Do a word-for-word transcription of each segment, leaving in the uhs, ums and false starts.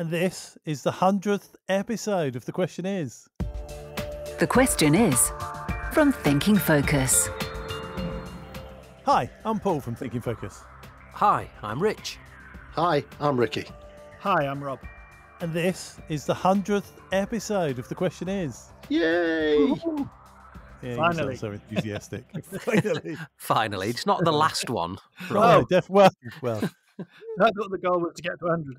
And this is the hundredth episode of The Question Is. The Question Is from Thinking Focus. Hi, I'm Paul from Thinking Focus. Hi, I'm Rich. Hi, I'm Ricky. Hi, I'm Rob. And this is the hundredth episode of The Question Is. Yay! Woo-hoo. Yeah, finally. You sound so enthusiastic. Finally. Finally. It's not the last one. Rob. Oh, def- well, well. I thought the goal was to get to one hundred.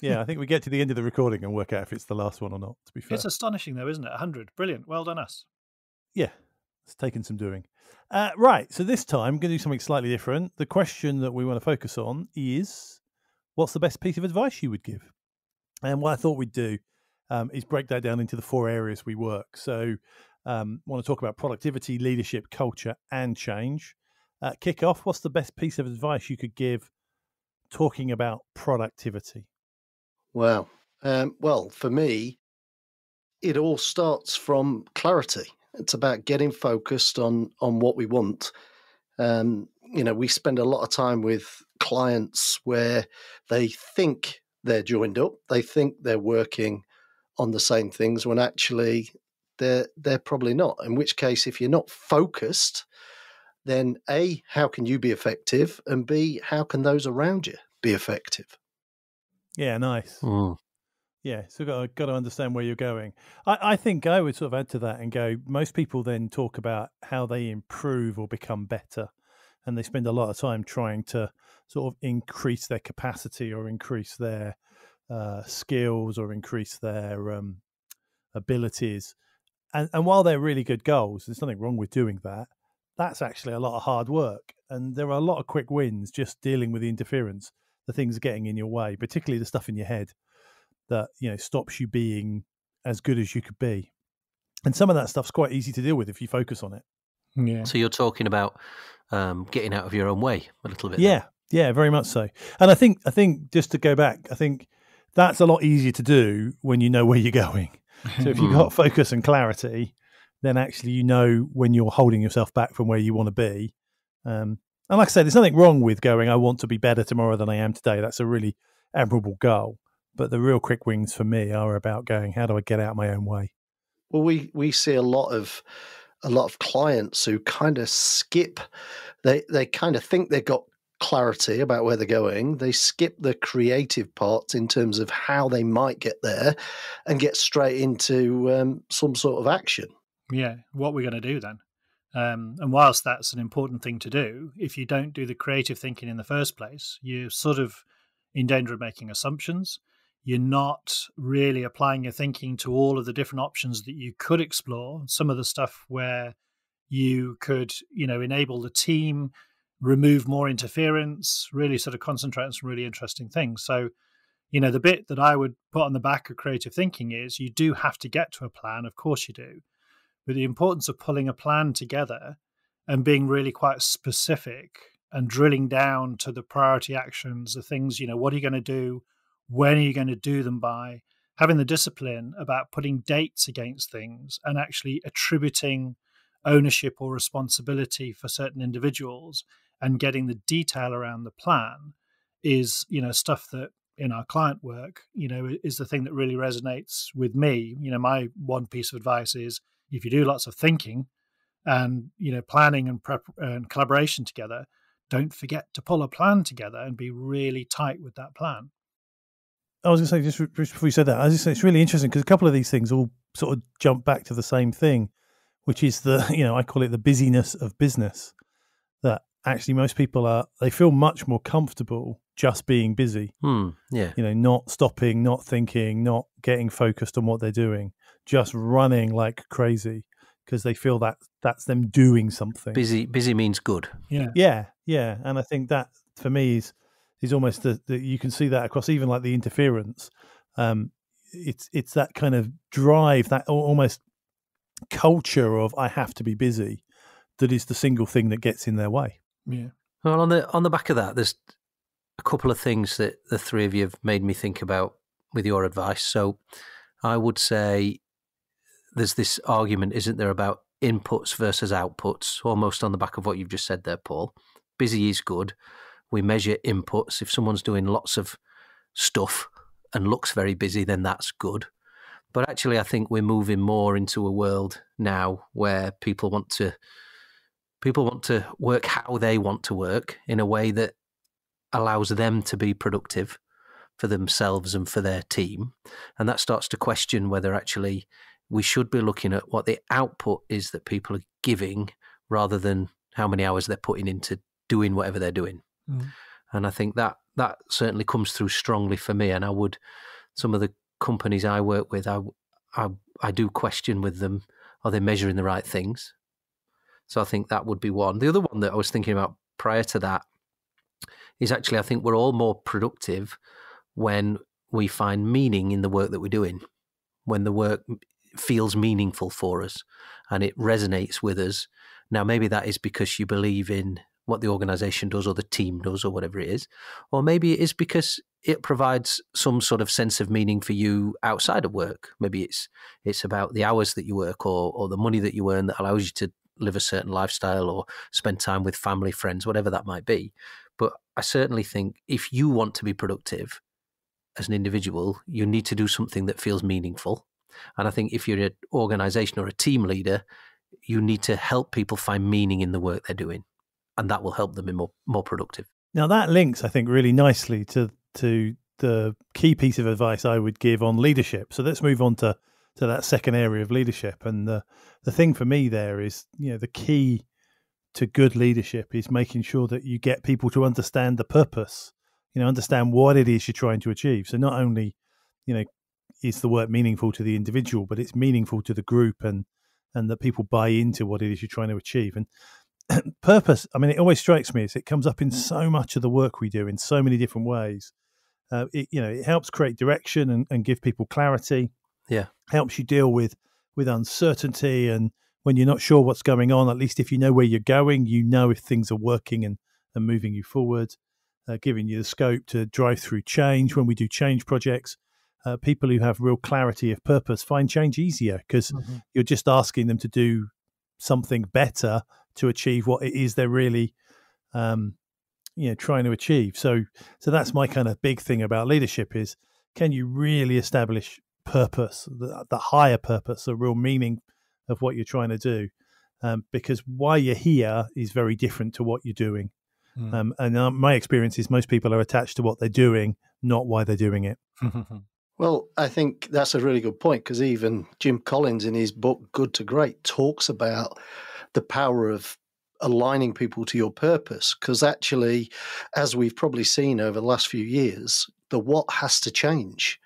Yeah, I think we get to the end of the recording and work out if it's the last one or not, to be fair. It's astonishing, though, isn't it? one hundred. Brilliant. Well done, us. Yeah, it's taken some doing. Uh, right, so this time I'm going to do something slightly different. The question that we want to focus on is, what's the best piece of advice you would give? And what I thought we'd do um, is break that down into the four areas we work. So um want to talk about productivity, leadership, culture, and change. Uh, kick off, what's the best piece of advice you could give talking about productivity? Wow. Um, well, for me, it all starts from clarity. It's about getting focused on on what we want. Um, you know, we spend a lot of time with clients where they think they're joined up. They think they're working on the same things when actually they're, they're probably not. In which case, if you're not focused, then A, how can you be effective? And B, how can those around you be effective? Yeah, nice. Mm. Yeah, so got to, got to understand where you're going. I, I think I would sort of add to that and go, most people then talk about how they improve or become better, and they spend a lot of time trying to sort of increase their capacity or increase their uh, skills or increase their um, abilities. And, and while they're really good goals, there's nothing wrong with doing that. That's actually a lot of hard work, and there are a lot of quick wins just dealing with the interference. The things getting in your way, particularly the stuff in your head that, you know, stops you being as good as you could be. And some of that stuff's quite easy to deal with if you focus on it. Yeah. So you're talking about um, getting out of your own way a little bit. Yeah. There. Yeah, very much so. And I think, I think just to go back, I think that's a lot easier to do when you know where you're going. So if you've got focus and clarity, then actually, you know, when you're holding yourself back from where you want to be. Um, And like I said, there's nothing wrong with going, I want to be better tomorrow than I am today. That's a really admirable goal. But the real quick wins for me are about going, how do I get out of my own way? Well, we, we see a lot of a lot of clients who kind of skip. They, they kind of think they've got clarity about where they're going. They skip the creative part in terms of how they might get there and get straight into um, some sort of action. Yeah, what we're going to do then. Um, and whilst that's an important thing to do, if you don't do the creative thinking in the first place, you're sort of in danger of making assumptions. You're not really applying your thinking to all of the different options that you could explore. Some of the stuff where you could, you know, enable the team, remove more interference, really sort of concentrate on some really interesting things. So, you know, the bit that I would put on the back of creative thinking is you do have to get to a plan. Of course you do. But the importance of pulling a plan together and being really quite specific and drilling down to the priority actions, the things, you know, what are you going to do? When are you going to do them by? Having the discipline about putting dates against things and actually attributing ownership or responsibility for certain individuals and getting the detail around the plan is, you know, stuff that in our client work, you know, is the thing that really resonates with me. You know, my one piece of advice is, if you do lots of thinking and, you know, planning and prep and collaboration together, don't forget to pull a plan together and be really tight with that plan. I was going to say, just before you said that, I was just saying it's really interesting because a couple of these things all sort of jump back to the same thing, which is the, you know, I call it the busyness of business, that actually most people are, they feel much more comfortable just being busy. Hmm, yeah. You know, not stopping, not thinking, not getting focused on what they're doing. Just running like crazy because they feel that that's them doing something. Busy, busy means good. Yeah, yeah, yeah. And I think that for me is is almost the, the you can see that across even like the interference. Um, it's it's that kind of drive, that almost culture of I have to be busy, that is the single thing that gets in their way. Yeah. Well, on the on the back of that, there's a couple of things that the three of you have made me think about with your advice. So I would say, there's this argument, isn't there, about inputs versus outputs, almost on the back of what you've just said there, Paul. Busy is good. We measure inputs. If someone's doing lots of stuff and looks very busy, then that's good. But actually, I think we're moving more into a world now where people want to people want to work how they want to work in a way that allows them to be productive for themselves and for their team. And that starts to question whether actually we should be looking at what the output is that people are giving rather than how many hours they're putting into doing whatever they're doing. Mm. And I think that that certainly comes through strongly for me. And I would, some of the companies I work with, I, I, I do question with them, are they measuring the right things? So I think that would be one. The other one that I was thinking about prior to that is actually I think we're all more productive when we find meaning in the work that we're doing, when the work feels meaningful for us and it resonates with us. Now, maybe that is because you believe in what the organization does or the team does or whatever it is, or maybe it is because it provides some sort of sense of meaning for you outside of work. Maybe it's it's about the hours that you work or or the money that you earn that allows you to live a certain lifestyle or spend time with family, friends, whatever that might be. But I certainly think if you want to be productive as an individual, you need to do something that feels meaningful. And I think if you're an organization or a team leader, you need to help people find meaning in the work they're doing. And that will help them be more, more productive. Now that links, I think, really nicely to to the key piece of advice I would give on leadership. So let's move on to, to that second area of leadership. And the, the thing for me there is, you know, the key to good leadership is making sure that you get people to understand the purpose, you know, understand what it is you're trying to achieve. So not only, you know, is the work meaningful to the individual, but it's meaningful to the group and, and that people buy into what it is you're trying to achieve. And purpose, I mean, it always strikes me as it comes up in so much of the work we do in so many different ways. Uh, it, you know, it helps create direction and, and give people clarity. Yeah, helps you deal with with uncertainty, and when you're not sure what's going on, at least if you know where you're going, you know if things are working and and moving you forward. Uh, giving you the scope to drive through change. When we do change projects, uh, people who have real clarity of purpose find change easier because mm-hmm. you're just asking them to do something better to achieve what it is they're really, um, you know, trying to achieve. So, so that's my kind of big thing about leadership is, can you really establish purpose, the, the higher purpose, the real meaning of what you're trying to do? Um, because why you're here is very different to what you're doing. Mm. Um, and uh, my experience is most people are attached to what they're doing, not why they're doing it. Well, I think that's a really good point, because even Jim Collins in his book, Good to Great, talks about the power of aligning people to your purpose. Because actually, as we've probably seen over the last few years, the what has to change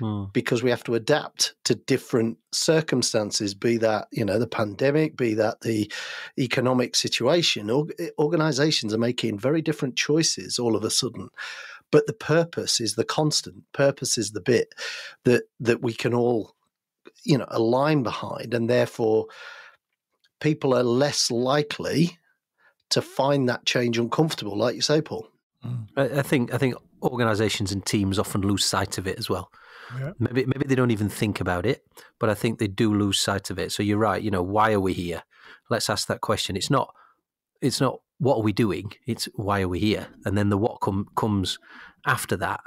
mm. because we have to adapt to different circumstances, be that, you know, the pandemic, be that the economic situation. Or organizations are making very different choices all of a sudden. But the purpose is the constant. Purpose is the bit that that we can all, you know, align behind, and therefore people are less likely to find that change uncomfortable, like you say, Paul. Mm. I think I think organizations and teams often lose sight of it as well. Yeah. Maybe maybe they don't even think about it, but I think they do lose sight of it. So you're right. You know, why are we here? Let's ask that question. It's not. It's not. What are we doing? It's why are we here? And then the what com comes after that.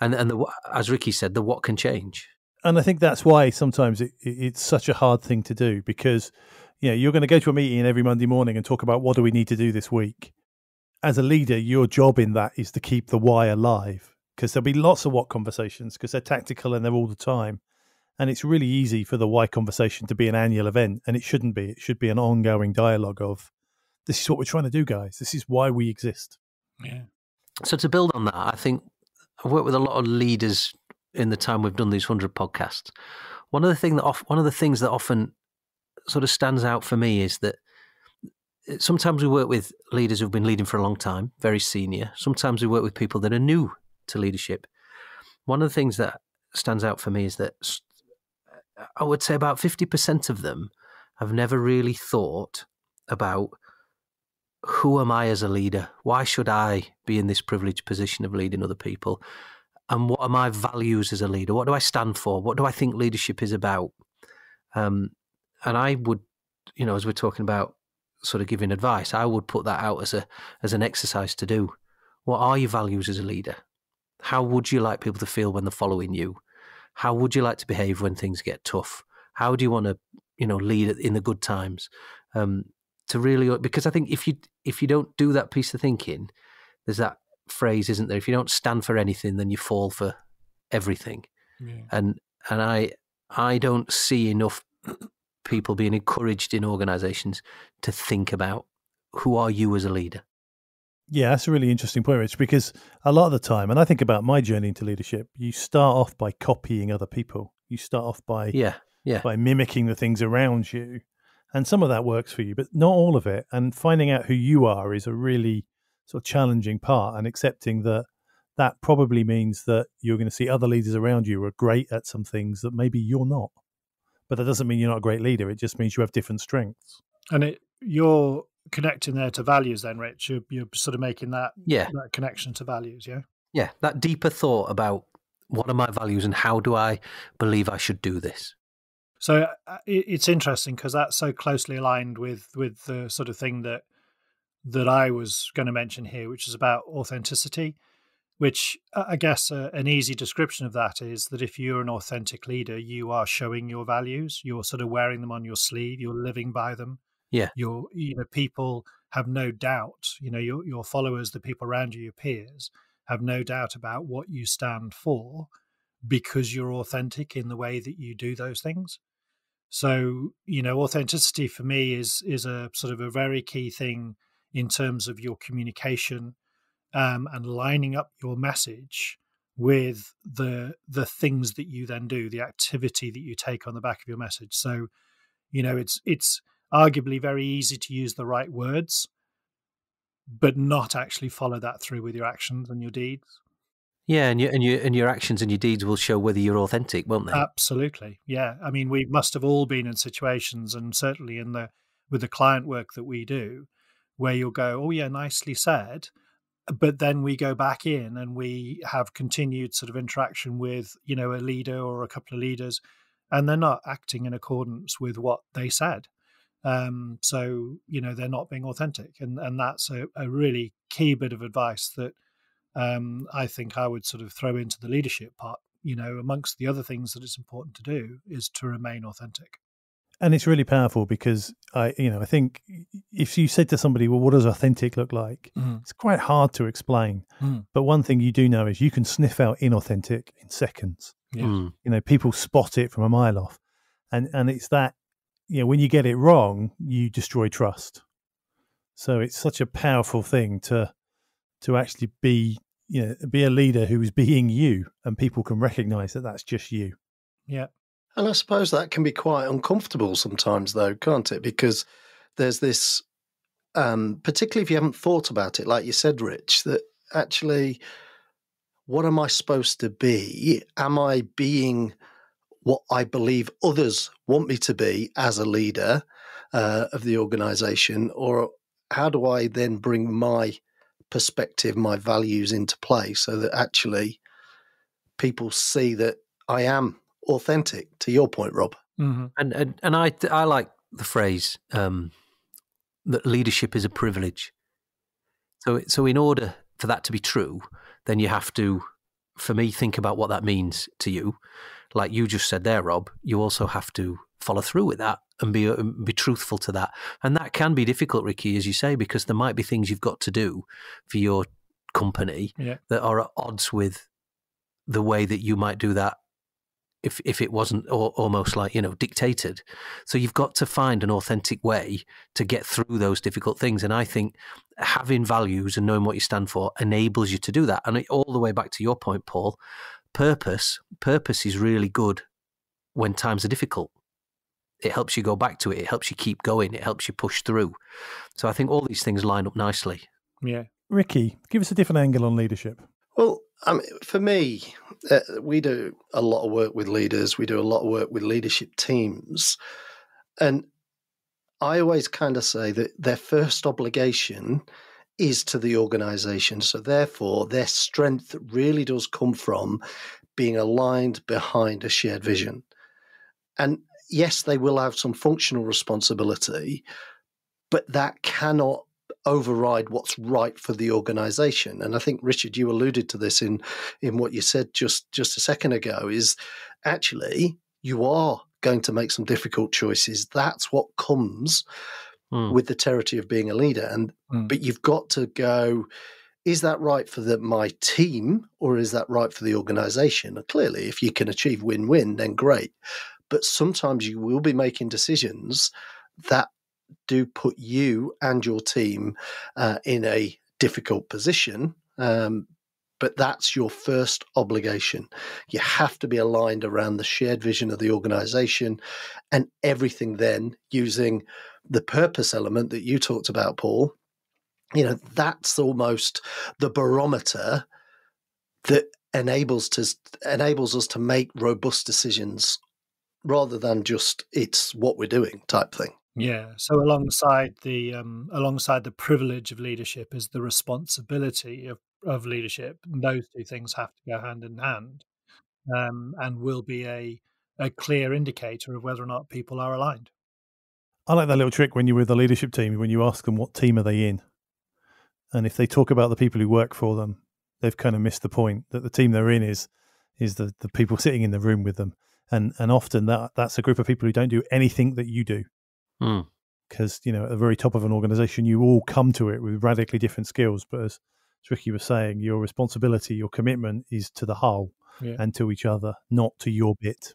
And and the, as Ricky said, the what can change. And I think that's why sometimes it, it's such a hard thing to do, because you know, you're going to go to a meeting every Monday morning and talk about what do we need to do this week. As a leader, your job in that is to keep the why alive, because there'll be lots of what conversations because they're tactical and they're all the time. And it's really easy for the why conversation to be an annual event, and it shouldn't be. It should be an ongoing dialogue of, this is what we're trying to do, guys. This is why we exist. Yeah. So to build on that, I think I've worked with a lot of leaders in the time we've done these hundred podcasts. One of the thing that off, one of the things that often sort of stands out for me is that sometimes we work with leaders who've been leading for a long time, very senior. Sometimes we work with people that are new to leadership. One of the things that stands out for me is that I would say about fifty percent of them have never really thought about, who am I as a leader? Why should I be in this privileged position of leading other people? And what are my values as a leader? What do I stand for? What do I think leadership is about? Um, and I would, you know, as we're talking about sort of giving advice, I would put that out as a as an exercise to do. What are your values as a leader? How would you like people to feel when they're following you? How would you like to behave when things get tough? How do you want to, you know, lead in the good times? Um, to really, because I think if you if you don't do that piece of thinking, there's that phrase, isn't there? If you don't stand for anything, then you fall for everything. Yeah. And and I I don't see enough people being encouraged in organisations to think about who are you as a leader. Yeah, that's a really interesting point, Rich, because a lot of the time, and I think about my journey into leadership, you start off by copying other people. You start off by yeah, yeah. by mimicking the things around you. And some of that works for you, but not all of it. And finding out who you are is a really sort of challenging part, and accepting that that probably means that you're going to see other leaders around you who are great at some things that maybe you're not. But that doesn't mean you're not a great leader. It just means you have different strengths. And it, you're... connecting there to values then, Rich, you're, you're sort of making that, yeah. that connection to values, yeah? Yeah, that deeper thought about what are my values and how do I believe I should do this? So it's interesting because that's so closely aligned with, with the sort of thing that that I was going to mention here, which is about authenticity, which I guess uh, an easy description of that is that if you're an authentic leader, you are showing your values, you're sort of wearing them on your sleeve, you're living by them. Yeah, your you know people have no doubt. You know your your followers, the people around you, your peers, have no doubt about what you stand for, because you're authentic in the way that you do those things. So you know authenticity for me is is a sort of a very key thing in terms of your communication, um, and lining up your message with the the things that you then do, the activity that you take on the back of your message. So you know it's it's. arguably very easy to use the right words, but not actually follow that through with your actions and your deeds. Yeah, and your and your and your actions and your deeds will show whether you're authentic, won't they? Absolutely. Yeah. I mean, we must have all been in situations, and certainly in the with the client work that we do, where you'll go, "Oh yeah, nicely said," but then we go back in and we have continued sort of interaction with, you know, a leader or a couple of leaders, and they're not acting in accordance with what they said. Um, so, you know, they're not being authentic. And, and that's a, a really key bit of advice that um, I think I would sort of throw into the leadership part, you know, amongst the other things that it's important to do is to remain authentic. And it's really powerful because, I, you know, I think if you said to somebody, well, what does authentic look like? Mm. It's quite hard to explain. Mm. But one thing you do know is you can sniff out inauthentic in seconds. Yeah. Mm. You know, people spot it from a mile off. And, and it's that. You know, when you get it wrong, you destroy trust. So it's such a powerful thing to to actually be, you know, be a leader who is being you, and people can recognize that that's just you. Yeah. And I suppose that can be quite uncomfortable sometimes, though, can't it? Because there's this, um, particularly if you haven't thought about it, like you said, Rich, that actually, what am I supposed to be? Am I being what I believe others want me to be as a leader uh, of the organisation, or how do I then bring my perspective, my values into play so that actually people see that I am authentic, to your point, Rob. Mm-hmm. And, and and I I like the phrase um, that leadership is a privilege. So so in order for that to be true, then you have to, for me, think about what that means to you. Like you just said there, Rob, you also have to follow through with that and be be truthful to that. And that can be difficult, Ricky, as you say, because there might be things you've got to do for your company yeah. that are at odds with the way that you might do that if if it wasn't or, almost like, you know, dictated. So you've got to find an authentic way to get through those difficult things. And I think having values and knowing what you stand for enables you to do that. And all the way back to your point, Paul, Purpose, purpose is really good when times are difficult. It helps you go back to it. It helps you keep going. It helps you push through. So I think all these things line up nicely. Yeah. Ricky, give us a different angle on leadership. Well, I mean, for me, uh, we do a lot of work with leaders. We do a lot of work with leadership teams. And I always kind of say that their first obligation is to the organisation. So therefore, their strength really does come from being aligned behind a shared vision. And yes, they will have some functional responsibility, but that cannot override what's right for the organization. And I think, Richard, you alluded to this in in what you said just, just a second ago, is actually you are going to make some difficult choices. That's what comes mm. with the territory of being a leader. And mm. but you've got to go, is that right for the, my team, or is that right for the organization? And clearly, if you can achieve win-win, then great. But sometimes you will be making decisions that do put you and your team uh, in a difficult position, um, but that's your first obligation. You have to be aligned around the shared vision of the organization, and everything then, using the purpose element that you talked about, Paul, you know, that's almost the barometer that enables to enables us to make robust decisions rather than just it's what we're doing type thing. Yeah. So alongside the um, alongside the privilege of leadership is the responsibility of, of leadership. And those two things have to go hand in hand, um, and will be a a clear indicator of whether or not people are aligned. I like that little trick when you're with a leadership team, when you ask them what team are they in. And if they talk about the people who work for them, they've kind of missed the point that the team they're in is is the, the people sitting in the room with them. And and often that that's a group of people who don't do anything that you do. Because, you know, at the very top of an organization, you all come to it with radically different skills. But as Ricky was saying, your responsibility, your commitment is to the whole yeah. and to each other, not to your bit.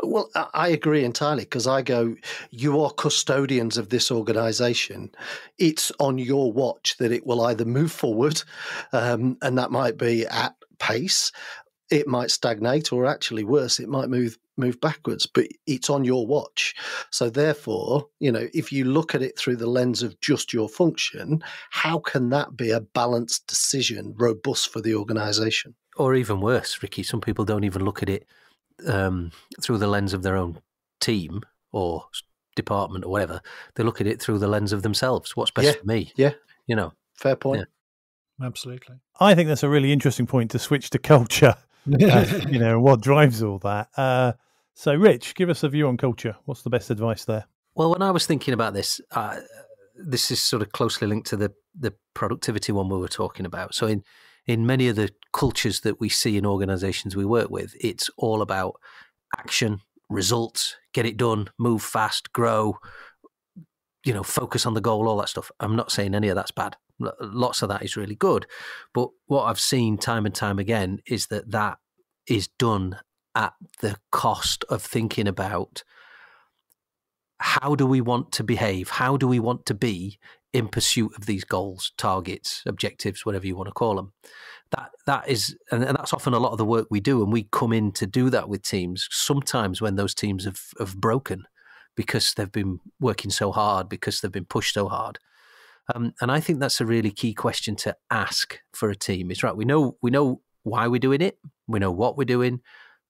Well, I agree entirely, because I go, you are custodians of this organization. It's on your watch that it will either move forward, um, and that might be at pace, it might stagnate, or actually worse, it might move move backwards, but it's on your watch. So therefore, you know, if you look at it through the lens of just your function, how can that be a balanced decision, robust for the organization? Or even worse, Ricky, some people don't even look at it um, through the lens of their own team or department or whatever. They look at it through the lens of themselves. What's best yeah, for me? Yeah. You know. Fair point. Yeah. Absolutely. I think that's a really interesting point to switch to culture. uh, you know, what drives all that. Uh, so, Rich, give us a view on culture. What's the best advice there? Well, when I was thinking about this, uh, this is sort of closely linked to the the productivity one we were talking about. So in, in many of the cultures that we see in organizations we work with, it's all about action, results, get it done, move fast, grow, you know, focus on the goal, all that stuff. I'm not saying any of that's bad. Lots of that is really good. But what I've seen time and time again is that that is done at the cost of thinking about how do we want to behave? How do we want to be in pursuit of these goals, targets, objectives, whatever you want to call them? That that is, and that's often a lot of the work we do. And we come in to do that with teams sometimes when those teams have, have broken because they've been working so hard, because they've been pushed so hard. Um, and I think that's a really key question to ask for a team. Is right, we know we know why we're doing it, we know what we're doing,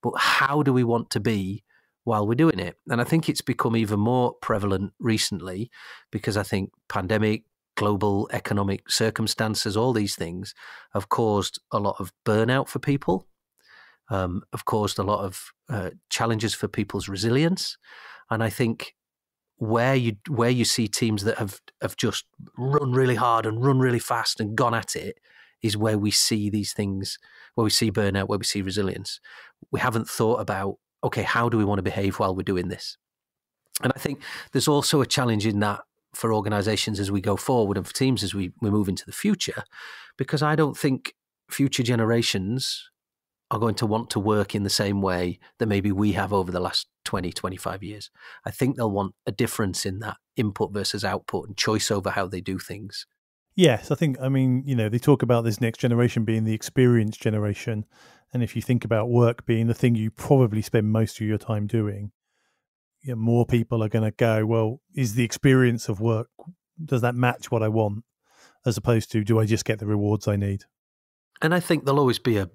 but how do we want to be while we're doing it? And I think it's become even more prevalent recently because I think pandemic, global economic circumstances, all these things have caused a lot of burnout for people, um, have caused a lot of uh, challenges for people's resilience. And I think where you where you see teams that have, have just run really hard and run really fast and gone at it is where we see these things, where we see burnout, where we see resilience. We haven't thought about, okay, how do we want to behave while we're doing this? And I think there's also a challenge in that for organizations as we go forward and for teams as we, we move into the future, because I don't think future generations are going to want to work in the same way that maybe we have over the last twenty, twenty-five years. I think they'll want a difference in that input versus output and choice over how they do things. Yes, I think, I mean, you know, they talk about this next generation being the experience generation. And if you think about work being the thing you probably spend most of your time doing, you know, more people are going to go, well, is the experience of work, does that match what I want? As opposed to, do I just get the rewards I need? And I think there'll always be a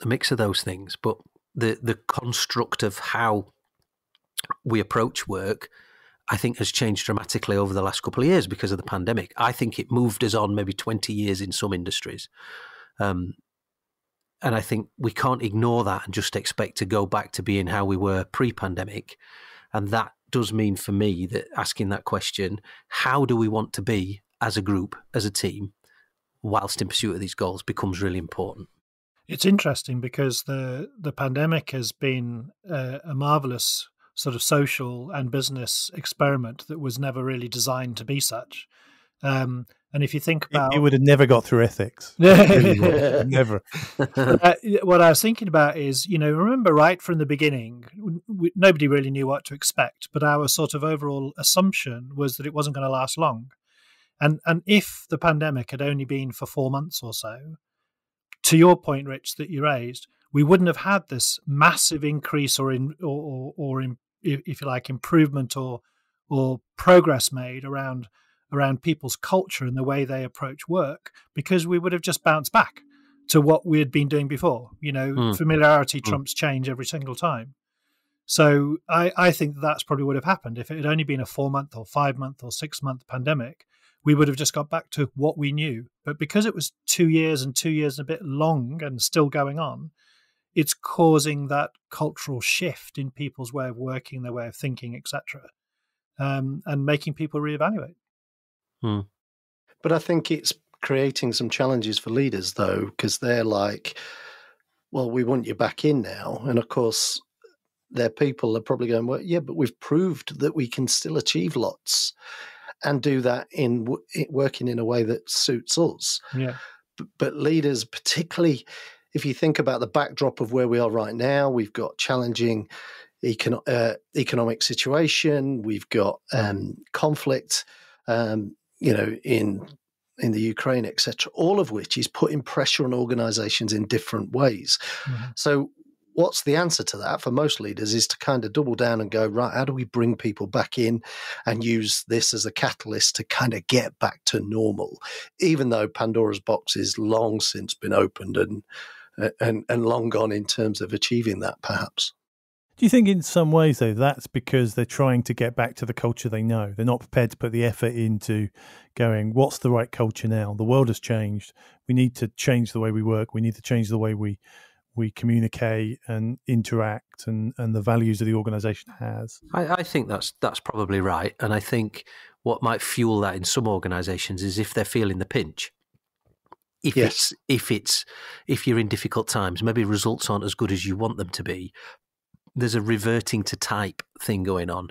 a mix of those things, but the the construct of how we approach work, I think, has changed dramatically over the last couple of years because of the pandemic. I think it moved us on maybe twenty years in some industries. Um, and I think we can't ignore that and just expect to go back to being how we were pre-pandemic. And that does mean for me that asking that question, how do we want to be as a group, as a team, whilst in pursuit of these goals becomes really important. It's interesting because the, the pandemic has been a, a marvellous sort of social and business experiment that was never really designed to be such. Um, and if you think about... It, it would have never got through ethics. Never. uh, what I was thinking about is, you know, remember right from the beginning, we, nobody really knew what to expect, but our sort of overall assumption was that it wasn't going to last long. And, and if the pandemic had only been for four months or so, to your point, Rich, that you raised, we wouldn't have had this massive increase or, in, or, or, or in, if you like, improvement or, or progress made around around people's culture and the way they approach work, because we would have just bounced back to what we had been doing before. You know, mm. familiarity mm. trumps change every single time. So I, I think that's probably what would have happened. If it had only been a four-month or five-month or six-month pandemic, we would have just got back to what we knew. But because it was two years and two years and a bit long and still going on, it's causing that cultural shift in people's way of working, their way of thinking, et cetera, um, and making people reevaluate. Hmm. But I think it's creating some challenges for leaders, though, because they're like, well, we want you back in now. And of course, their people are probably going, well, yeah, but we've proved that we can still achieve lots and do that in w working in a way that suits us. Yeah. But, but leaders, particularly if you think about the backdrop of where we are right now, we've got challenging econo uh, economic situation, we've got um, conflict, um, you know, in in the Ukraine, et cetera, all of which is putting pressure on organizations in different ways. Mm-hmm. So what's the answer to that for most leaders is to kind of double down and go, right, how do we bring people back in and use this as a catalyst to kind of get back to normal, even though Pandora's box is long since been opened and and, and long gone in terms of achieving that, perhaps? Do you think in some ways, though, that's because they're trying to get back to the culture they know? They're not prepared to put the effort into going, what's the right culture now? The world has changed. We need to change the way we work. We need to change the way we we communicate and interact and, and the values that the organisation has. I, I think that's that's probably right. And I think what might fuel that in some organisations is if they're feeling the pinch. If yes. it's if it's if you're in difficult times, maybe results aren't as good as you want them to be. There's a reverting to type thing going on,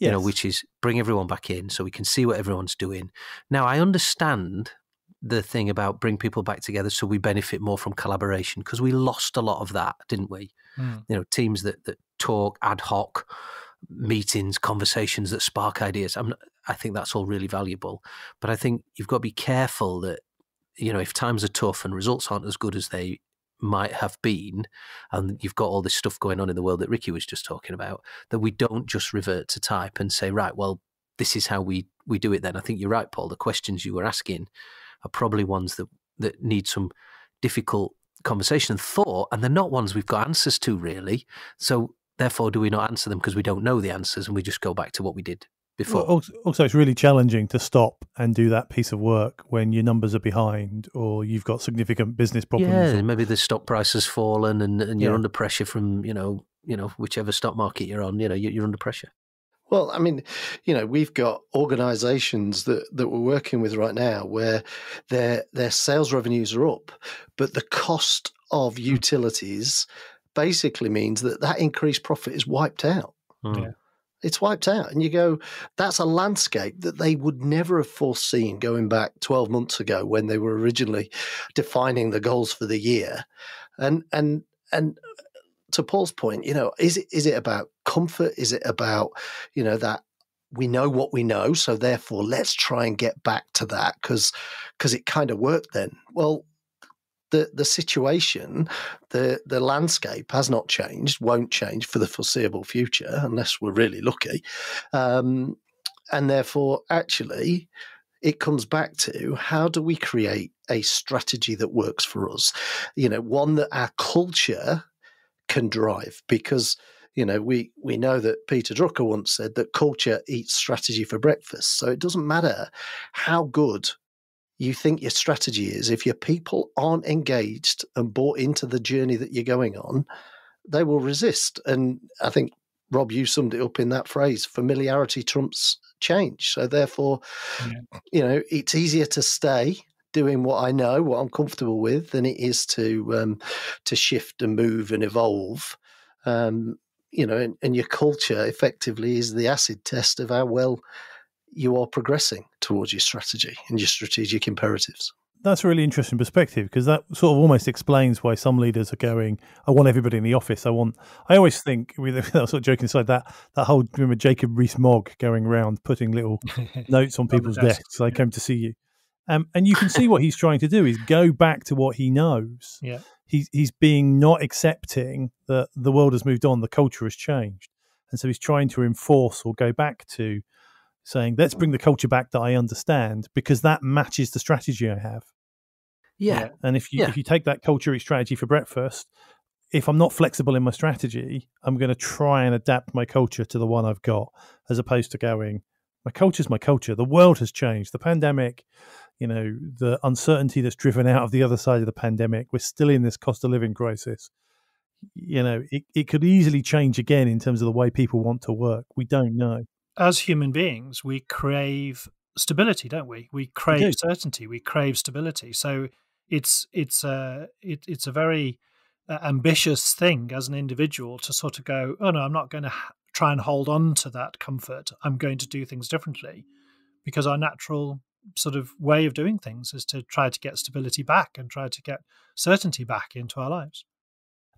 yes. you know, which is bring everyone back in so we can see what everyone's doing. Now, I understand the thing about bring people back together so we benefit more from collaboration, because we lost a lot of that, didn't we? Mm. You know, teams that, that talk ad hoc, meetings, conversations that spark ideas. I'm not, I think that's all really valuable. But I think you've got to be careful that, you know, if times are tough and results aren't as good as they might have been, and you've got all this stuff going on in the world that Ricky was just talking about, that we don't just revert to type and say, right, well, this is how we, we do it then. I think you're right, Paul. The questions you were asking are probably ones that, that need some difficult conversation and thought, and they're not ones we've got answers to, really. So therefore, do we not answer them because we don't know the answers and we just go back to what we did before? Well, also, it's really challenging to stop and do that piece of work when your numbers are behind or you've got significant business problems. Yeah, or... maybe the stock price has fallen and, and you're yeah. under pressure from, you know, you know, whichever stock market you're on, you know, you're under pressure. Well, I mean, you know, we've got organisations that, that we're working with right now where their their sales revenues are up, but the cost of utilities basically means that that increased profit is wiped out. Mm. Yeah. It's wiped out. And you go, that's a landscape that they would never have foreseen going back twelve months ago when they were originally defining the goals for the year. And, and, and, to Paul's point, you know, is it is it about comfort? Is it about, you know, that we know what we know, so therefore let's try and get back to that because because it kind of worked then? Well, the the situation, the the landscape has not changed, won't change for the foreseeable future unless we're really lucky, um, and therefore actually. It comes back to how do we create a strategy that works for us, you know, one that our culture can drive, because you know we we know that Peter Drucker once said that culture eats strategy for breakfast. So it doesn't matter how good you think your strategy is, if your people aren't engaged and bought into the journey that you're going on, they will resist. And I think, Rob, you summed it up in that phrase: familiarity trumps change. So therefore, yeah. you know, it's easier to stay doing what I know, what I'm comfortable with, than it is to um, to shift and move and evolve. Um, you know, and, and your culture effectively is the acid test of how well you are progressing towards your strategy and your strategic imperatives. That's a really interesting perspective, because that sort of almost explains why some leaders are going, I want everybody in the office. I want, I always think, with sort of joking aside, that, that whole, remember Jacob Rees-Mogg going around putting little notes on people's desks, I came to see you. Um, and you can see what he's trying to do is go back to what he knows. Yeah. He's, he's being not accepting that the world has moved on, the culture has changed. And so he's trying to enforce or go back to saying, let's bring the culture back that I understand, because that matches the strategy I have. Yeah. yeah. And if you, yeah. if you take that culture strategy for breakfast, if I'm not flexible in my strategy, I'm going to try and adapt my culture to the one I've got, as opposed to going, my culture's my culture. The world has changed. The pandemic, you know, the uncertainty that's driven out of the other side of the pandemic, we're still in this cost of living crisis. You know, it, it could easily change again in terms of the way people want to work. We don't know. As human beings, we crave stability, don't we? We crave we do. certainty. We crave stability. So it's it's a it, it's a very uh, ambitious thing as an individual to sort of go, oh no, I'm not going to try and hold on to that comfort. I'm going to do things differently, because our natural sort of way of doing things is to try to get stability back and try to get certainty back into our lives.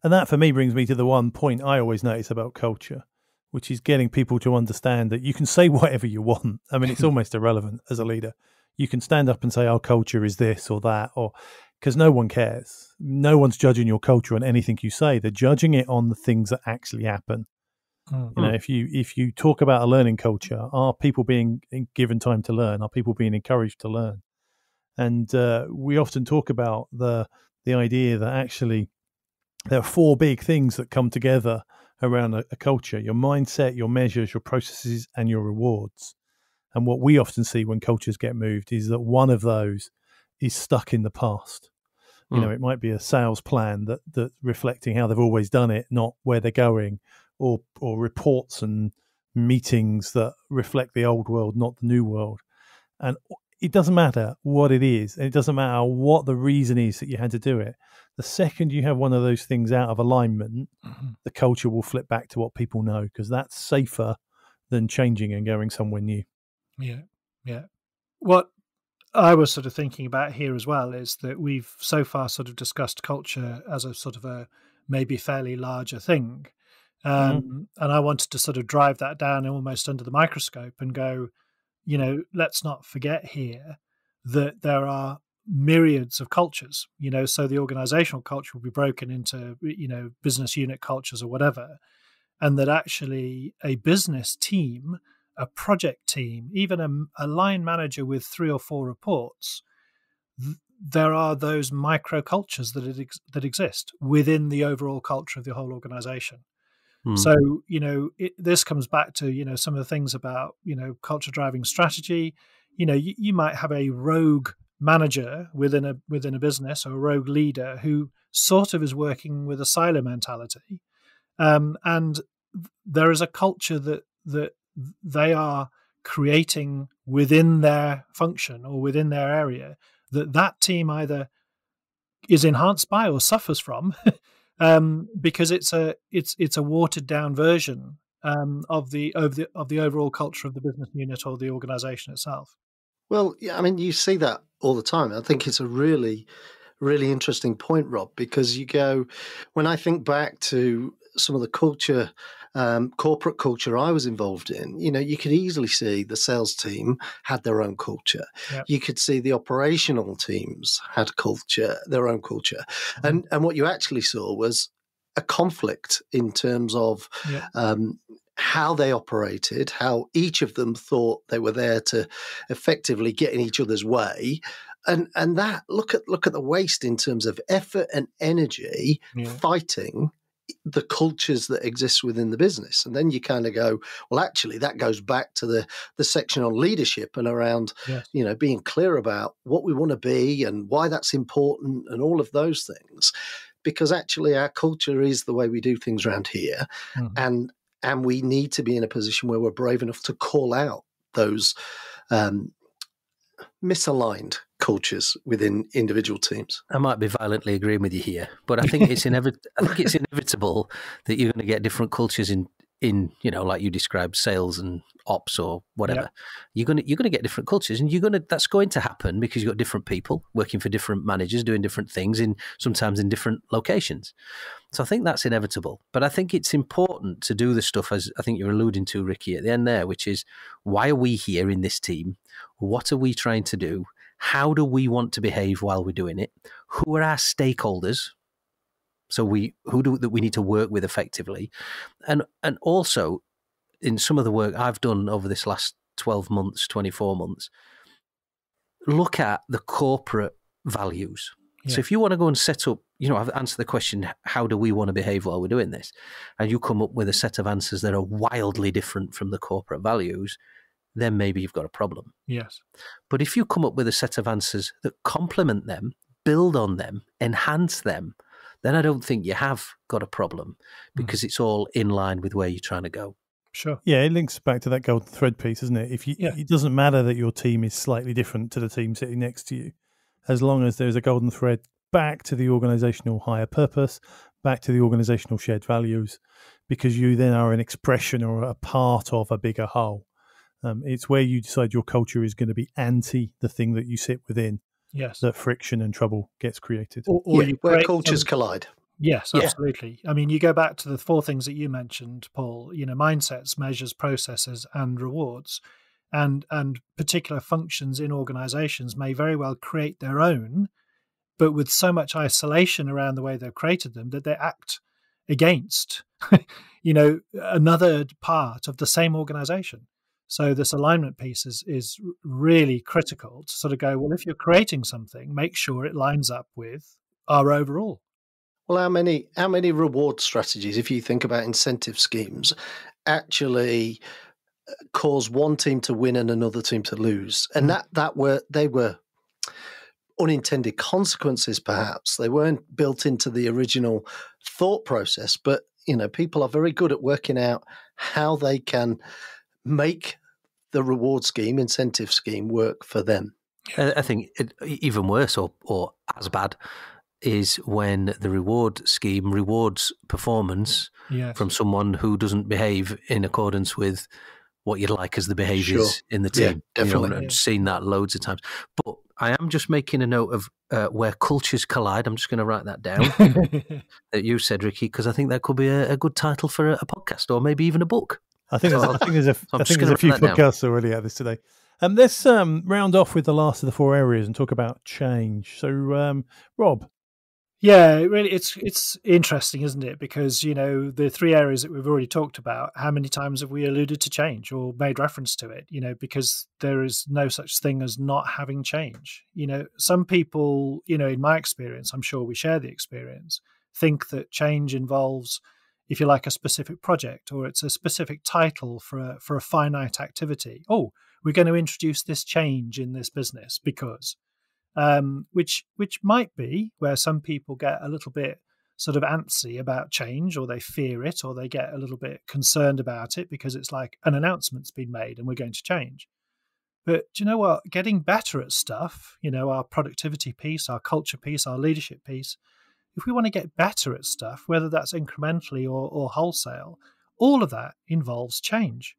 And that, for me, brings me to the one point I always notice about culture, which is getting people to understand that you can say whatever you want. I mean, it's almost irrelevant as a leader. You can stand up and say, our culture is this or that, or because no one cares. No one's judging your culture on anything you say. They're judging it on the things that actually happen. Mm-hmm. You know, if you if you talk about a learning culture, are people being given time to learn? Are people being encouraged to learn? And uh, we often talk about the the idea that actually there are four big things that come together around a, a culture: your mindset, your measures, your processes, and your rewards. And what we often see when cultures get moved is that one of those is stuck in the past. Mm. You know, it might be a sales plan that that reflecting how they've always done it, not where they're going, or or reports and meetings that reflect the old world, not the new world. And it doesn't matter what it is, and it doesn't matter what the reason is that you had to do it. The second you have one of those things out of alignment, mm-hmm. the culture will flip back to what people know, because that's safer than changing and going somewhere new. Yeah, yeah. What I was sort of thinking about here as well is that we've so far sort of discussed culture as a sort of a maybe fairly larger thing. Um, mm-hmm. And I wanted to sort of drive that down almost under the microscope and go, you know, let's not forget here that there are myriads of cultures, you know, so the organizational culture will be broken into, you know, business unit cultures or whatever. And that actually a business team, a project team, even a, a line manager with three or four reports, th there are those micro cultures that, it ex that exist within the overall culture of the whole organization. Mm. So, you know, it, this comes back to, you know, some of the things about, you know, culture driving strategy. You know, you, you might have a rogue manager within a within a business, or a rogue leader who sort of is working with a silo mentality, um, and there is a culture that that they are creating within their function or within their area that that team either is enhanced by or suffers from, um, because it's a it's it's a watered down version um, of the of the of the overall culture of the business unit or the organization itself. Well, yeah, I mean, you see that all the time. I think it's a really, really interesting point, Rob, because you go, when I think back to some of the culture, um, corporate culture I was involved in, you know, you could easily see the sales team had their own culture. Yep. You could see the operational teams had culture, their own culture. Mm-hmm. And, and what you actually saw was a conflict in terms of, yep. um, how they operated, how each of them thought they were there to effectively get in each other's way. And and that, look at look at the waste in terms of effort and energy, yeah. fighting the cultures that exist within the business. And then you kind of go, well, actually, that goes back to the, the section on leadership and around, yes. you know, being clear about what we want to be and why that's important and all of those things, because actually our culture is the way we do things around here. Mm-hmm. And And we need to be in a position where we're brave enough to call out those um, misaligned cultures within individual teams. I might be violently agreeing with you here, but I think it's inevit- I think it's inevitable that you're going to get different cultures in, in you know, like you described, sales and ops or whatever. Yep. You're gonna you're gonna get different cultures, and you're gonna that's going to happen because you've got different people working for different managers, doing different things, in sometimes in different locations. So I think that's inevitable. But I think it's important to do the stuff, as I think you're alluding to, Ricky, at the end there, which is, why are we here in this team? What are we trying to do? How do we want to behave while we're doing it? Who are our stakeholders? So we who do that we need to work with effectively. And and also, in some of the work I've done over this last twelve months, twenty-four months, look at the corporate values. Yeah. So if you want to go and set up, you know, I've answered the question, how do we want to behave while we're doing this? And you come up with a set of answers that are wildly different from the corporate values, then maybe you've got a problem. Yes. But if you come up with a set of answers that complement them, build on them, enhance them, then I don't think you have got a problem, because mm. it's all in line with where you're trying to go. Sure. Yeah, it links back to that golden thread piece, isn't it? If you, yeah. It doesn't matter that your team is slightly different to the team sitting next to you, as long as there's a golden thread back to the organizational higher purpose, back to the organizational shared values, because you then are an expression or a part of a bigger whole. Um, it's where you decide your culture is going to be anti the thing that you sit within. Yes, that friction and trouble gets created. Or, or yeah, you where cultures some... collide. Yes, absolutely. Yeah. I mean, you go back to the four things that you mentioned, Paul, you know, mindsets, measures, processes, and rewards. And, and particular functions in organizations may very well create their own, but with so much isolation around the way they've created them that they act against, you know, another part of the same organization. So this alignment piece is is really critical to sort of go, well, if you're creating something, make sure it lines up with our overall. Well, how many how many reward strategies, if you think about incentive schemes, actually cause one team to win and another team to lose? And that that were they were unintended consequences, perhaps. They weren't built into the original thought process, but you know, people are very good at working out how they can make the reward scheme, incentive scheme, work for them. I think it, even worse or, or as bad is when the reward scheme rewards performance yes. from someone who doesn't behave in accordance with what you'd like as the behaviours sure. in the team. Yeah, definitely. You know, I've yeah. seen that loads of times. But I am just making a note of uh, where cultures collide. I'm just going to write that down that you said, Ricky, because I think that could be a, a good title for a, a podcast or maybe even a book. I think, I think there's a, I think there's a few podcasts already at this today. Um, let's um, round off with the last of the four areas and talk about change. So, um, Rob. Yeah, really, it's it's interesting, isn't it? Because, you know, the three areas that we've already talked about, how many times have we alluded to change or made reference to it? You know, because there is no such thing as not having change. You know, some people, you know, in my experience, I'm sure we share the experience, think that change involves, if you like, a specific project, or it's a specific title for a, for a finite activity. Oh, we're going to introduce this change in this business because, um, which which might be where some people get a little bit sort of antsy about change, or they fear it, or they get a little bit concerned about it because it's like an announcement's been made and we're going to change. But do you know what? Getting better at stuff, you know, our productivity piece, our culture piece, our leadership piece, if we want to get better at stuff, whether that's incrementally or, or wholesale, all of that involves change.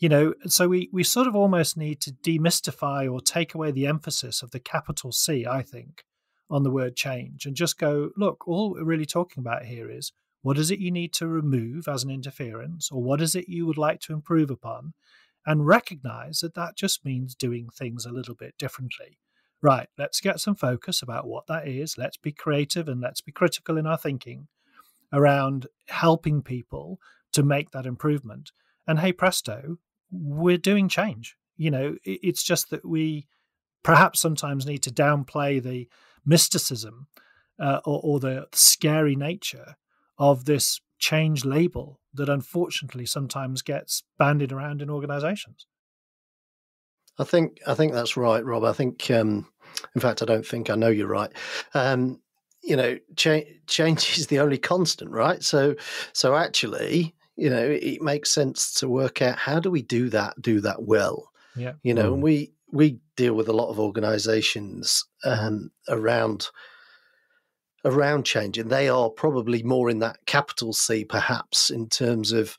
You know, so we, we sort of almost need to demystify or take away the emphasis of the capital C, I think, on the word change and just go, look, all we're really talking about here is what is it you need to remove as an interference, or what is it you would like to improve upon, and recognize that that just means doing things a little bit differently. Right, let's get some focus about what that is. Let's be creative and let's be critical in our thinking around helping people to make that improvement. And hey presto, we're doing change. You know, it's just that we perhaps sometimes need to downplay the mysticism uh, or, or the scary nature of this change label that unfortunately sometimes gets bandied around in organizations. I think I think that's right, Rob. I think, um, in fact, I don't think I know you're right. Um, you know, cha change is the only constant, right? So, so actually, you know, it, it makes sense to work out how do we do that, do that well, Yeah. You know, mm. and we, we deal with a lot of organizations um, around around change, and they are probably more in that capital C perhaps in terms of,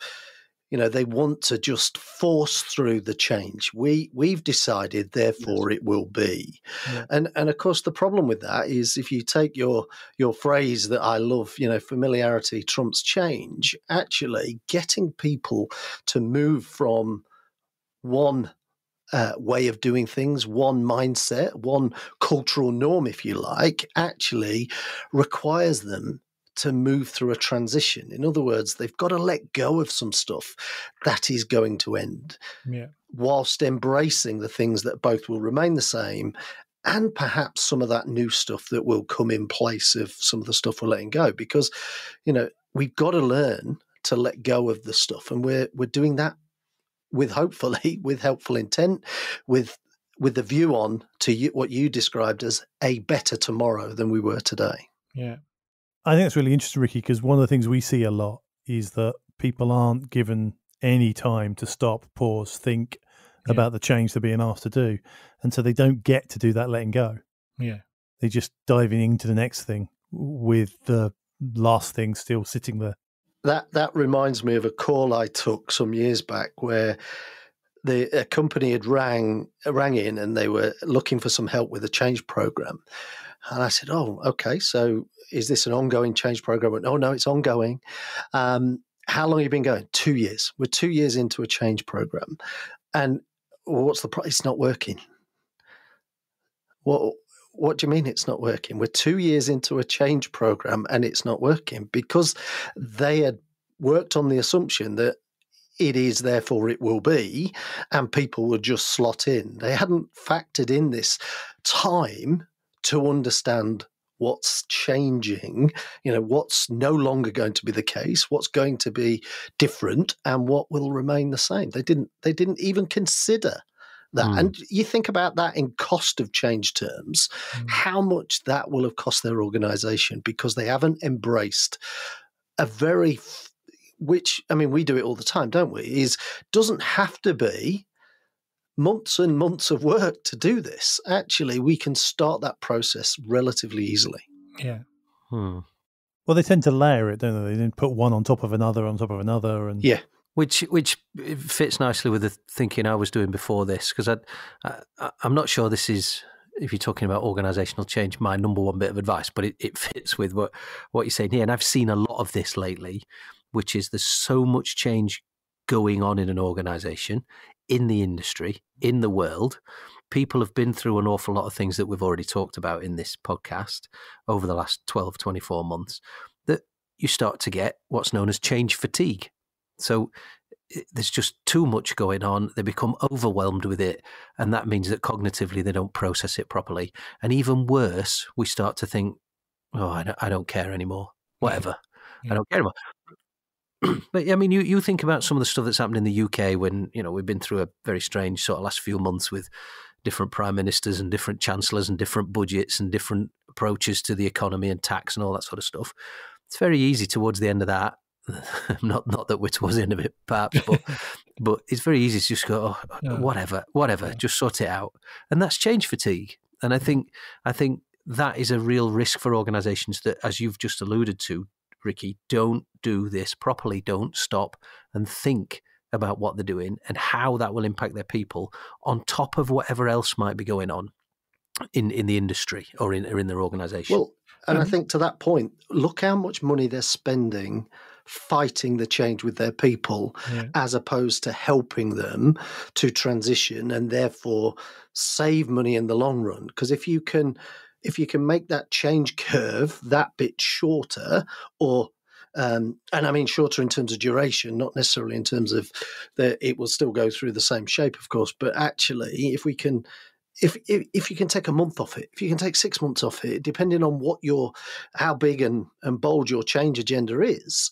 you know, they want to just force through the change. We, we've decided, therefore yes. it will be. Yeah. And, and of course, the problem with that is if you take your, your phrase that I love, you know, familiarity trumps change, actually getting people to move from one Uh, way of doing things, one mindset, one cultural norm, if you like, actually requires them to move through a transition. In other words, they've got to let go of some stuff that is going to end, yeah. whilst embracing the things that both will remain the same and perhaps some of that new stuff that will come in place of some of the stuff we're letting go. Because, you know, we've got to learn to let go of the stuff, and we're we're doing that with hopefully, with helpful intent, with with the view on to you, what you described as a better tomorrow than we were today. Yeah. I think that's really interesting, Ricky, because one of the things we see a lot is that people aren't given any time to stop, pause, think yeah. about the change they're being asked to do. And so they don't get to do that letting go. Yeah. They're just diving into the next thing with the last thing still sitting there. That that reminds me of a call I took some years back where the a company had rang rang in and they were looking for some help with a change program. And I said, oh, okay, so is this an ongoing change program? Went, oh, no, it's ongoing. Um, how long have you been going? Two years. We're two years into a change program. And well, what's the problem? It's not working. Well, what do you mean it's not working? We're two years into a change program and it's not working, because they had worked on the assumption that it is, therefore it will be, and people would just slot in. They hadn't factored in this time to understand what's changing, you know, what's no longer going to be the case, what's going to be different, and what will remain the same. They didn't, they didn't even consider that. Mm. And you think about that in cost of change terms, mm. how much that will have cost their organization because they haven't embraced a very, which, I mean, we do it all the time, don't we, is doesn't have to be months and months of work to do this. Actually, we can start that process relatively easily. Yeah. Hmm. Well, they tend to layer it, don't they? They didn't put one on top of another on top of another. And yeah. Which which fits nicely with the thinking I was doing before this, because I, I, I'm not sure this is, if you're talking about organisational change, my number one bit of advice, but it, it fits with what, what you're saying here. And I've seen a lot of this lately, which is there's so much change going on in an organisation, in the industry, in the world. People have been through an awful lot of things that we've already talked about in this podcast over the last twelve, twenty-four months, that you start to get what's known as change fatigue. So there's just too much going on. They become overwhelmed with it. And that means that cognitively they don't process it properly. And even worse, we start to think, oh, I don't, I don't care anymore. Whatever. Yeah. I don't care anymore. But I mean, you, you think about some of the stuff that's happened in the U K when, you know, we've been through a very strange sort of last few months with different prime ministers and different chancellors and different budgets and different approaches to the economy and tax and all that sort of stuff. It's very easy towards the end of that. Not not that we're towards the end of it, perhaps, but but it's very easy to just go, oh, yeah. whatever, whatever, yeah. just sort it out, and that's change fatigue. And I think I think that is a real risk for organisations that, as you've just alluded to, Ricky, don't do this properly. Don't stop and think about what they're doing and how that will impact their people, on top of whatever else might be going on in in the industry or in or in their organisation. Well, and mm-hmm. I think to that point, look how much money they're spending fighting the change with their people, yeah. as opposed to helping them to transition and therefore save money in the long run. Because if you can, if you can make that change curve that bit shorter, or um, and I mean shorter in terms of duration, not necessarily in terms of that it will still go through the same shape, of course, but actually if we can If, if if you can take a month off it, if you can take six months off it, depending on what your, how big and, and bold your change agenda is,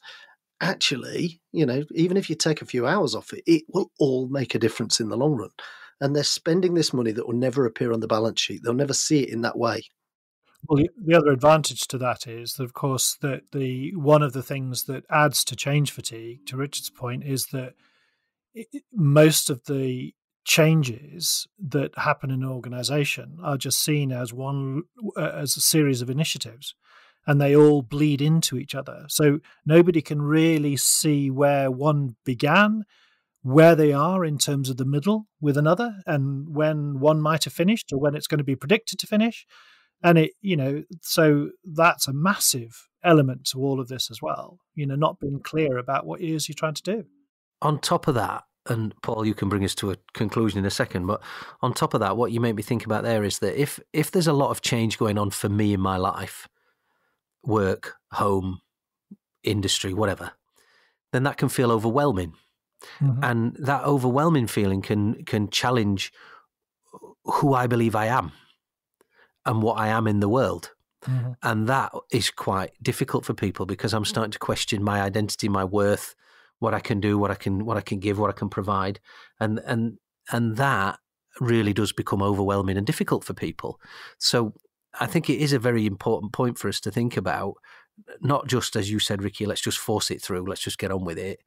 actually, you know, even if you take a few hours off it, it will all make a difference in the long run. And they're spending this money that will never appear on the balance sheet. They'll never see it in that way. Well, the other advantage to that is that, of course, that the one of the things that adds to change fatigue, to Richard's point, is that it, most of the changes that happen in an organization are just seen as one uh, as a series of initiatives, and they all bleed into each other. So nobody can really see where one began, where they are in terms of the middle with another, and when one might have finished or when it's going to be predicted to finish. And it, you know, so that's a massive element to all of this as well, you know, not being clear about what it is you're trying to do. On top of that, and Paul, you can bring us to a conclusion in a second, but on top of that, what you make me think about there is that if if there's a lot of change going on for me in my life, work, home, industry, whatever, then that can feel overwhelming. Mm-hmm. And that overwhelming feeling can can challenge who I believe I am and what I am in the world. Mm-hmm. And that is quite difficult for people, because I'm starting to question my identity, my worth, what I can do, what I can what I can give, what I can provide. And and and that really does become overwhelming and difficult for people. So I think it is a very important point for us to think about, not just, as you said, Ricky, let's just force it through, let's just get on with it.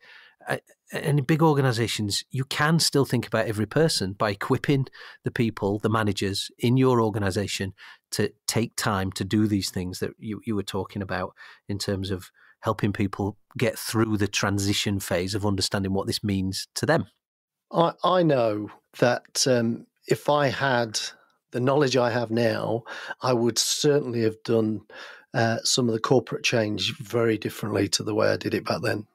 And in big organizations, you can still think about every person by equipping the people, the managers in your organization, to take time to do these things that you, you were talking about in terms of helping people get through the transition phase of understanding what this means to them. I, I know that um, if I had the knowledge I have now, I would certainly have done uh, some of the corporate change very differently to the way I did it back then.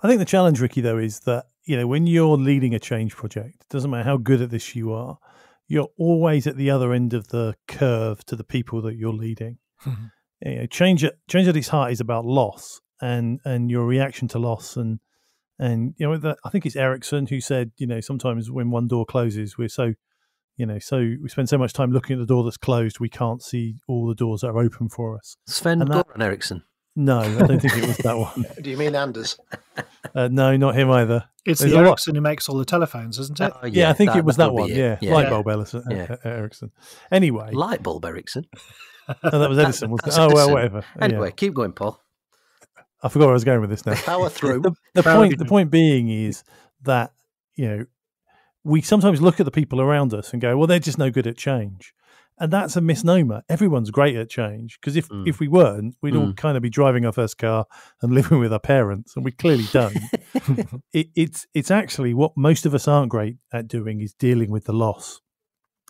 I think the challenge, Ricky, though, is that, you know, when you're leading a change project, it doesn't matter how good at this you are, you're always at the other end of the curve to the people that you're leading. Mm-hmm. You know, change at change at its heart is about loss and and your reaction to loss, and and you know, the, I think it's Erickson who said, you know, sometimes when one door closes, we're so, you know, so we spend so much time looking at the door that's closed, we can't see all the doors that are open for us. Sven and that, Goran Eriksson. No, I don't think it was that one. Do you mean Anders? Uh, no, not him either. It's There's the Ericsson who makes all the telephones, isn't it? Uh, yeah, yeah, I think that, it was that, that one. It. Yeah, yeah. Lightbulb Ericsson. Yeah. Ericsson. Anyway. Lightbulb Ericsson? No, that was Edison, wasn't it? Oh, well, whatever. Anyway, yeah. Keep going, Paul. I forgot where I was going with this now. Power through. The, the, Power point, through. The point being is that, you know, we sometimes look at the people around us and go, well, they're just no good at change. And that's a misnomer. Everyone's great at change, because if, mm. if we weren't, we'd mm. all kind of be driving our first car and living with our parents, and we clearly don't. it, it's it's actually what most of us aren't great at doing is dealing with the loss.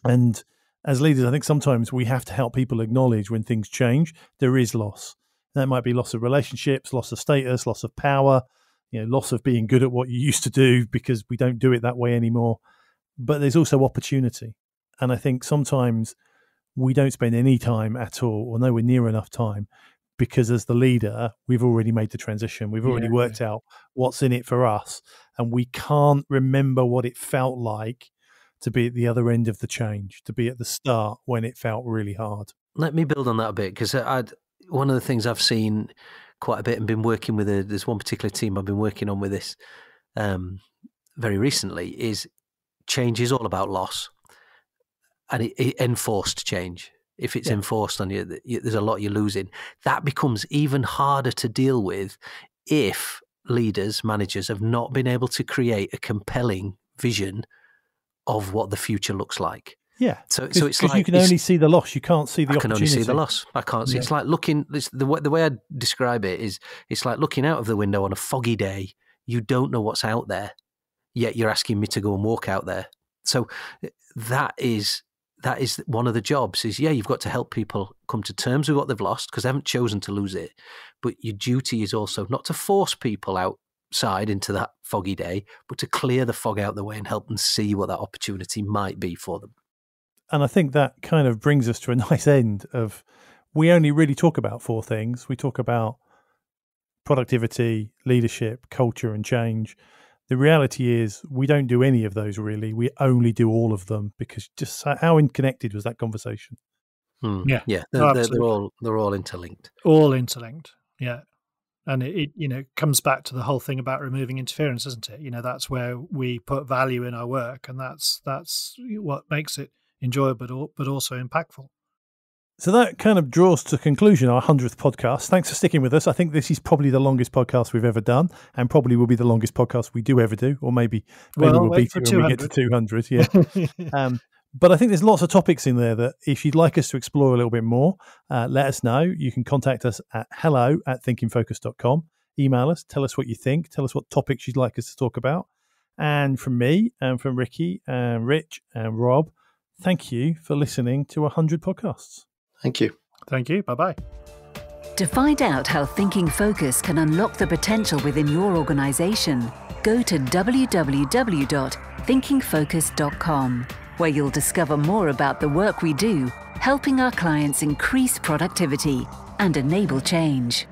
And as leaders, I think sometimes we have to help people acknowledge when things change, there is loss. And that might be loss of relationships, loss of status, loss of power, you know, loss of being good at what you used to do because we don't do it that way anymore. But there's also opportunity. And I think sometimes we don't spend any time at all, or nowhere near enough time, because as the leader, we've already made the transition. We've already yeah, worked yeah. out what's in it for us, and we can't remember what it felt like to be at the other end of the change, to be at the start when it felt really hard. Let me build on that a bit, because I'd, one of the things I've seen quite a bit and been working with, a, there's one particular team I've been working on with this um, very recently, is change is all about loss. And it, it enforced change. If it's yeah. enforced on you, you, there's a lot you're losing. That becomes even harder to deal with if leaders, managers have not been able to create a compelling vision of what the future looks like. Yeah. So, so it's like you can only see the loss. You can't see the opportunity. I can only see the loss. I can't see. Yeah. It's like looking. It's the way, the way I describe it is, it's like looking out of the window on a foggy day. You don't know what's out there, yet you're asking me to go and walk out there. So that is. That is one of the jobs is, yeah, you've got to help people come to terms with what they've lost because they haven't chosen to lose it. But your duty is also not to force people outside into that foggy day, but to clear the fog out the way and help them see what that opportunity might be for them. And I think that kind of brings us to a nice end of, we only really talk about four things. We talk about productivity, leadership, culture and change. The reality is we don't do any of those really. We only do all of them because just how interconnected was that conversation? Hmm. Yeah. Yeah. They're, they're, they're, all, they're all interlinked. All interlinked. Yeah. And it, it, you know, comes back to the whole thing about removing interference, isn't it? You know, that's where we put value in our work, and that's, that's what makes it enjoyable, but also impactful. So that kind of draws to conclusion our hundredth podcast. Thanks for sticking with us. I think this is probably the longest podcast we've ever done, and probably will be the longest podcast we do ever do, or maybe maybe well, we'll beat it when we get to two hundred. Yeah. um, but I think there's lots of topics in there that if you'd like us to explore a little bit more, uh, let us know. You can contact us at hello at thinking focus dot com. Email us, tell us what you think, tell us what topics you'd like us to talk about. And from me, and from Ricky, and Rich, and Rob, thank you for listening to one hundred podcasts. Thank you. Thank you. Bye-bye. To find out how Thinking Focus can unlock the potential within your organization, go to w w w dot thinking focus dot com, where you'll discover more about the work we do, helping our clients increase productivity and enable change.